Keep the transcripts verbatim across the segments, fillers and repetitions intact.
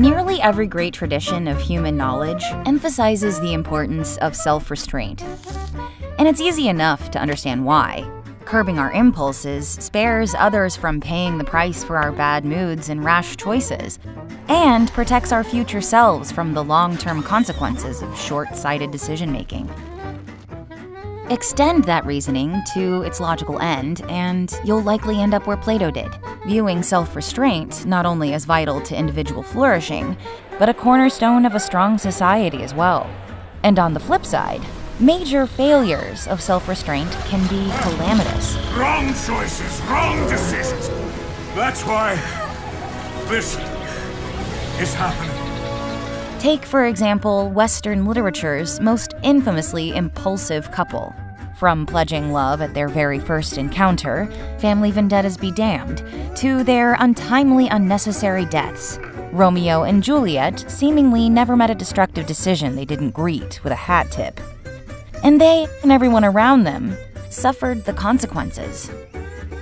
Nearly every great tradition of human knowledge emphasizes the importance of self-restraint. And it's easy enough to understand why. Curbing our impulses spares others from paying the price for our bad moods and rash choices, and protects our future selves from the long-term consequences of short-sighted decision-making. Extend that reasoning to its logical end, and you'll likely end up where Plato did, viewing self-restraint not only as vital to individual flourishing, but a cornerstone of a strong society as well. And on the flip side, major failures of self-restraint can be calamitous. Wrong choices, wrong decisions. That's why this is happening. Take, for example, Western literature's most infamously impulsive couple. From pledging love at their very first encounter, family vendettas be damned, to their untimely, unnecessary deaths. Romeo and Juliet seemingly never met a destructive decision they didn't greet with a hat tip. And they, and everyone around them, suffered the consequences.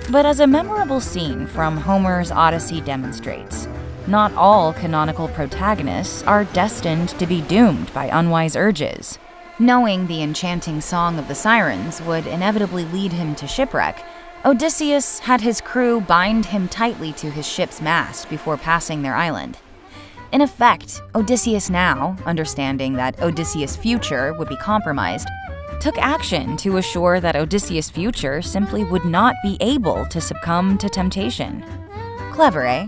But as a memorable scene from Homer's Odyssey demonstrates, not all canonical protagonists are destined to be doomed by unwise urges. Knowing the enchanting Song of the Sirens would inevitably lead him to shipwreck, Odysseus had his crew bind him tightly to his ship's mast before passing their island. In effect, Odysseus now, understanding that Odysseus' future would be compromised, took action to assure that Odysseus' future simply would not be able to succumb to temptation. Clever, eh?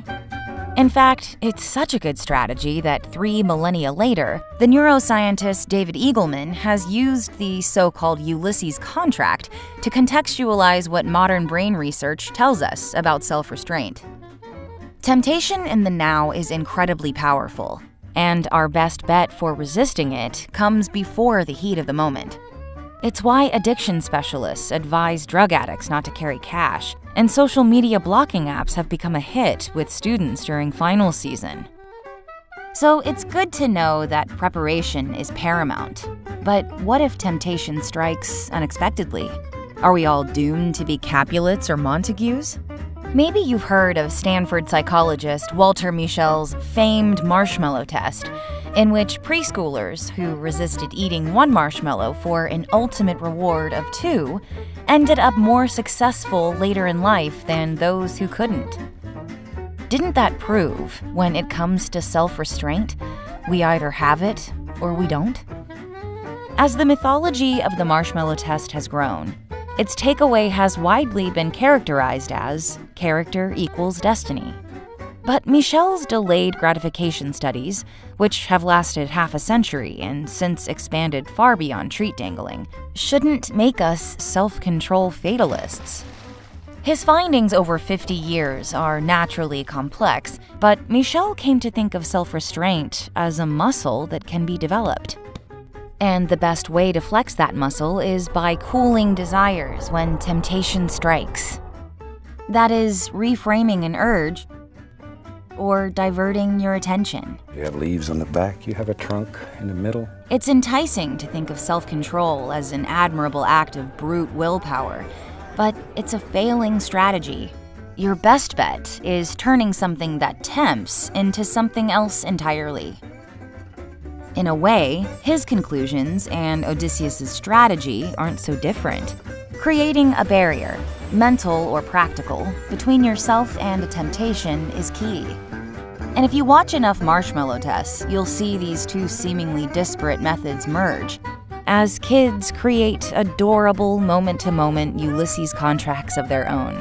In fact, it's such a good strategy that three millennia later, the neuroscientist David Eagleman has used the so-called Ulysses contract to contextualize what modern brain research tells us about self-restraint. Temptation in the now is incredibly powerful, and our best bet for resisting it comes before the heat of the moment. It's why addiction specialists advise drug addicts not to carry cash, and social media blocking apps have become a hit with students during final season. So it's good to know that preparation is paramount. But what if temptation strikes unexpectedly? Are we all doomed to be Capulets or Montagues? Maybe you've heard of Stanford psychologist Walter Michel's famed marshmallow test, in which preschoolers who resisted eating one marshmallow for an ultimate reward of two ended up more successful later in life than those who couldn't. Didn't that prove, when it comes to self-restraint, we either have it or we don't? As the mythology of the marshmallow test has grown, its takeaway has widely been characterized as character equals destiny. But Michel's delayed gratification studies, which have lasted half a century and since expanded far beyond treat dangling, shouldn't make us self-control fatalists. His findings over fifty years are naturally complex, but Michel came to think of self-restraint as a muscle that can be developed. And the best way to flex that muscle is by cooling desires when temptation strikes. That is, reframing an urge or diverting your attention. You have leaves on the back, you have a trunk in the middle. It's enticing to think of self-control as an admirable act of brute willpower, but it's a failing strategy. Your best bet is turning something that tempts into something else entirely. In a way, his conclusions and Odysseus's strategy aren't so different. Creating a barrier, mental or practical, between yourself and a temptation is key. And if you watch enough marshmallow tests, you'll see these two seemingly disparate methods merge, as kids create adorable moment-to-moment Ulysses contracts of their own.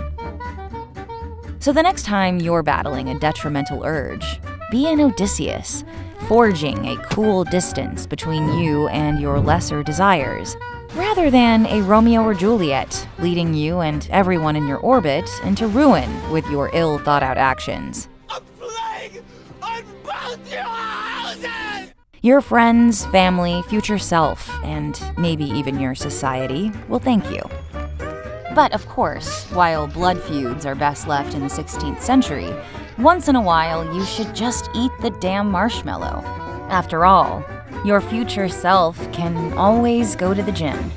So the next time you're battling a detrimental urge, be an Odysseus, forging a cool distance between you and your lesser desires, rather than a Romeo or Juliet, leading you and everyone in your orbit into ruin with your ill-thought-out actions. A plague on both your houses! Your friends, family, future self, and maybe even your society will thank you. But of course, while blood feuds are best left in the sixteenth century, once in a while you should just eat the damn marshmallow. After all, your future self can always go to the gym.